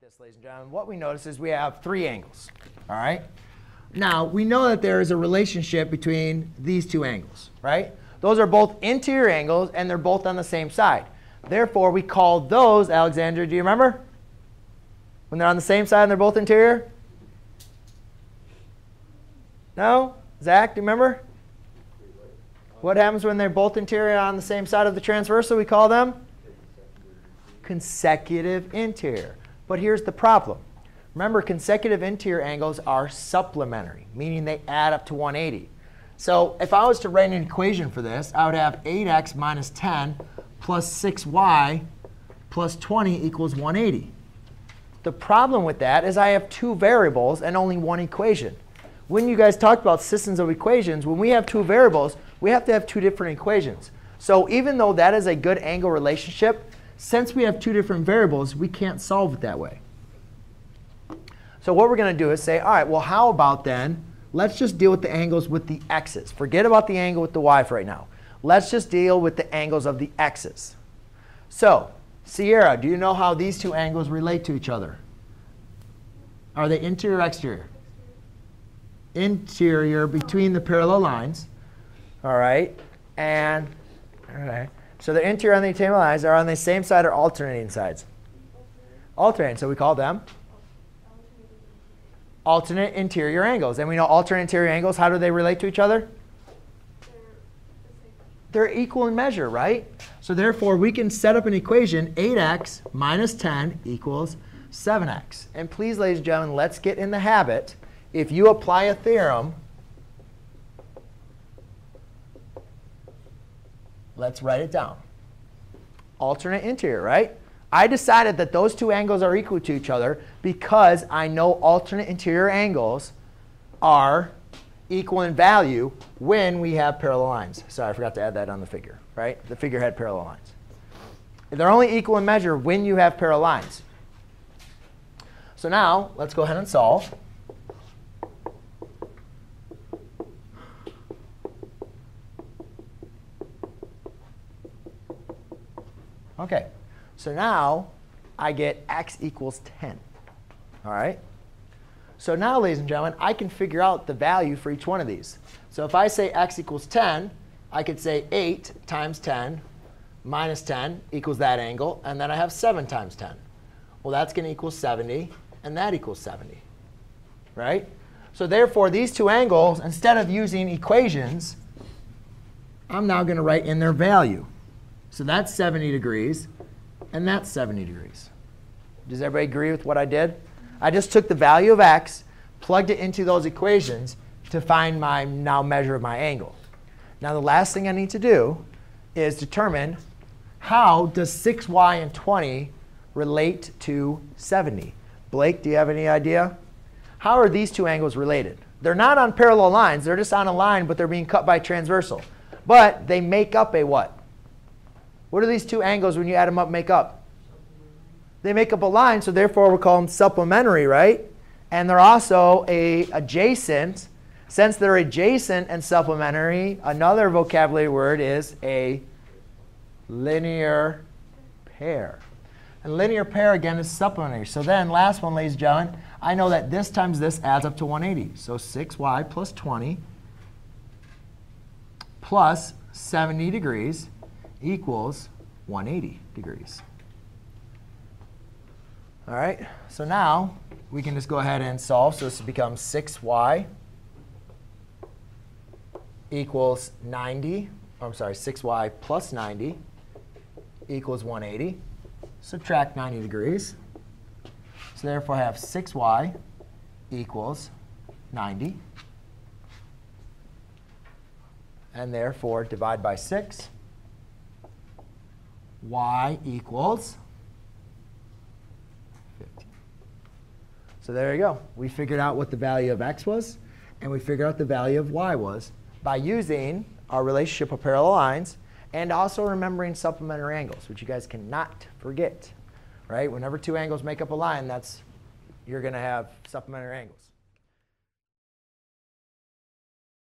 this, ladies and gentlemen, what we notice is we have three angles, all right? Now, we know that there is a relationship between these two angles, right? Those are both interior angles, and they're both on the same side. Therefore, we call those, Alexandra, do you remember? When they're on the same side and they're both interior? No? Zach, do you remember? What happens when they're both interior on the same side of the transversal? We call them consecutive interior. But here's the problem. Remember, consecutive interior angles are supplementary, meaning they add up to 180. So if I was to write an equation for this, I would have 8x minus 10 plus 6y plus 20 equals 180. The problem with that is I have two variables and only one equation. When you guys talked about systems of equations, when we have two variables, we have to have two different equations. So even though that is a good angle relationship, since we have two different variables, we can't solve it that way. So what we're going to do is say, all right, well, how about then, let's just deal with the angles with the x's. Forget about the angle with the y for right now. Let's just deal with the angles of the x's. So Sierra, do you know how these two angles relate to each other? Are they interior or exterior? Interior between the parallel lines. All right. And all right. So the interior on the table lines are on the same side or alternating sides? Alternating. So we call them alternate interior angles. And we know alternate interior angles, how do they relate to each other? They're equal in measure, right? So therefore, we can set up an equation, 8x minus 10 equals 7x. And please, ladies and gentlemen, let's get in the habit. If you apply a theorem, let's write it down. Alternate interior, right? I decided that those two angles are equal to each other because I know alternate interior angles are equal in value when we have parallel lines. Sorry, I forgot to add that on the figure, right? The figure had parallel lines. They're only equal in measure when you have parallel lines. So now, let's go ahead and solve. OK. So now I get x equals 10. All right? So now, ladies and gentlemen, I can figure out the value for each one of these. So if I say x equals 10, I could say 8 times 10 minus 10 equals that angle. And then I have 7 times 10. Well, that's going to equal 70. And that equals 70. Right? So therefore, these two angles, instead of using equations, I'm now going to write in their value. So that's 70 degrees. And that's 70 degrees. Does everybody agree with what I did? I just took the value of x, plugged it into those equations to find my now measure of my angle. Now, the last thing I need to do is determine how does 6y and 20 relate to 70? Blake, do you have any idea? How are these two angles related? They're not on parallel lines. They're just on a line, but they're being cut by transversal. But they make up a what? What do these two angles, when you add them up, make up? They make up a line, so therefore we'll call them supplementary, right? And they're also adjacent. Since they're adjacent and supplementary, another vocabulary word is a linear pair. And linear pair, again, is supplementary. So then last one, ladies and gentlemen, I know that this times this adds up to 180. So 6y plus 20 plus 70 degrees equals 180 degrees. All right, so now we can just go ahead and solve. So this becomes 6y equals 90. I'm sorry, 6y plus 90 equals 180. Subtract 90 degrees. So therefore, I have 6y equals 90. And therefore, divide by 6. Y equals 50. So there you go. We figured out what the value of x was, and we figured out the value of y was by using our relationship of parallel lines and also remembering supplementary angles, which you guys cannot forget. Right? Whenever two angles make up a line, you're going to have supplementary angles.